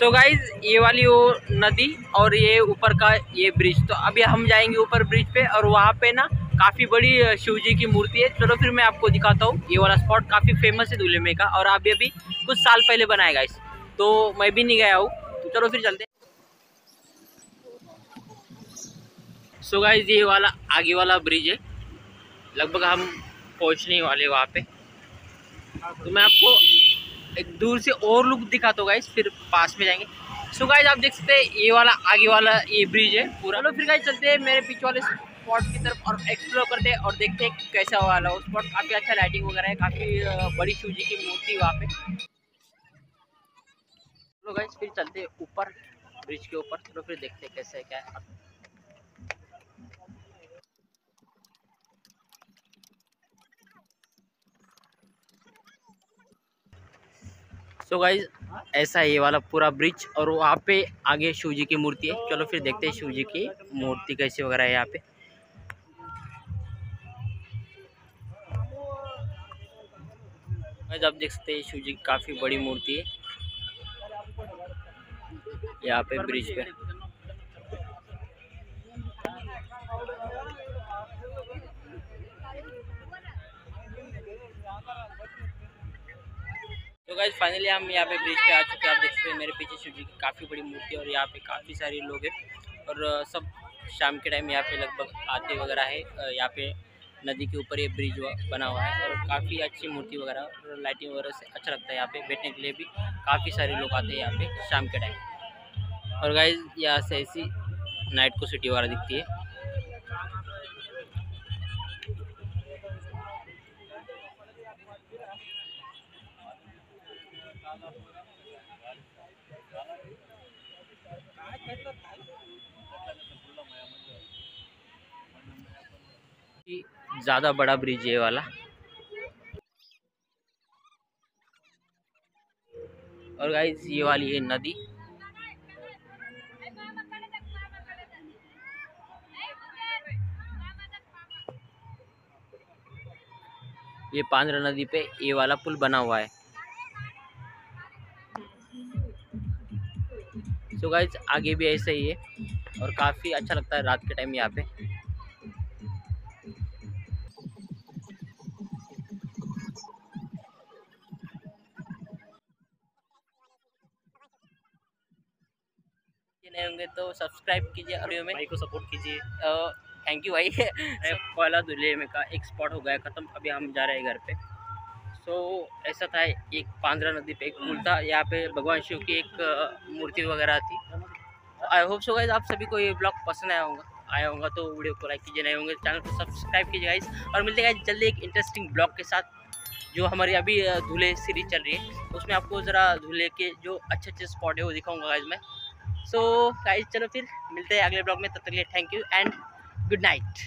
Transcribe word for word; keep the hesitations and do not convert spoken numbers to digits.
So guys ये वाली वो नदी और ये ऊपर का ये ब्रिज, तो अभी हम जाएंगे ऊपर ब्रिज पे और वहाँ पे ना काफ़ी बड़ी शिव जी की मूर्ति है। चलो फिर मैं आपको दिखाता हूँ। ये वाला स्पॉट काफ़ी फेमस है धुले में का और अभी अभी कुछ साल पहले बनाया गाइज, तो मैं भी नहीं गया हूँ, तो चलो फिर चलते हैं। सो गाइज ये वाला आगे वाला ब्रिज है, लगभग हम पहुँचने वाले वहाँ पे, तो मैं आपको एक दूर से और लुक दिखाता हूँ गाइज, फिर पास में जाएंगे। सो गाइज आप देख सकते हैं ये वाला आगे वाला ये ब्रिज है पूरा। चलो फिर गाइज चलते हैं मेरे पीछे वाले स्पॉट की तरफ और एक्सप्लोर करते हैं और देखते हैं कैसा वाला वो स्पॉट। काफ़ी अच्छा लाइटिंग वगैरह है, काफ़ी बड़ी शिव जी की मूर्ति वहाँ पे। चलो गाइज फिर चलते हैं ऊपर ब्रिज के ऊपर, चलो फिर देखते हैं कैसा है क्या है। सो so गाइज ऐसा है ये वाला पूरा ब्रिज और वहाँ पे आगे शिव जी की मूर्ति है। चलो फिर देखते हैं शिव जी की मूर्ति कैसी वगैरह है यहाँ पे। गाइज आप देख सकते हैं शिव जी की काफ़ी बड़ी मूर्ति है यहाँ पे ब्रिज पे। तो गाइज फाइनली हम यहाँ पे ब्रिज पे आ चुके हैं। आप देख सकते हैं मेरे पीछे शिव जी की काफ़ी बड़ी मूर्ति है और यहाँ पे काफ़ी सारे लोग हैं और सब शाम के टाइम यहाँ पे लगभग आते वगैरह है। यहाँ पे नदी के ऊपर ये ब्रिज बना हुआ है और काफ़ी अच्छी मूर्ति वगैरह और लाइटिंग वगैरह से अच्छा लगता है। यहाँ पे बैठने के लिए भी काफ़ी सारे लोग आते हैं यहाँ पे शाम के टाइम। और गाइज यहाँ से ऐसी नाइट को सिटी वगैरह दिखती है। ज़्यादा बड़ा ब्रिज ये वाला। और गाइज ये वाली है नदी। ये पांद्रा नदी पे ये वाला पुल बना हुआ है। सो गाइज आगे भी ऐसा ही है और काफ़ी अच्छा लगता है रात के टाइम यहाँ पे। नए होंगे तो सब्सक्राइब कीजिए और भाई को सपोर्ट कीजिए। थैंक यू भाई। पहला धुले में का एक स्पॉट हो गया ख़त्म, अभी हम जा रहे हैं घर पे। तो ऐसा था एक पांद्रा नदी पे एक पुल था, यहाँ पे भगवान शिव की एक मूर्ति वगैरह थी। आई होप सो गाइज आप सभी को ये ब्लॉग पसंद आया होगा आया होगा तो वीडियो को लाइक कीजिए, नए होंगे चैनल को सब्सक्राइब कीजिए गाइज। और मिलते हैं गाइज जल्दी एक इंटरेस्टिंग ब्लॉग के साथ। जो हमारी अभी धुले सीरीज चल रही है उसमें आपको ज़रा धुले के जो अच्छे अच्छे स्पॉट है वो दिखाऊँगा गाइज मैं। सो गाइज चलो फिर मिलते हैं अगले ब्लॉग में, तब तक के लिए thank you and good night.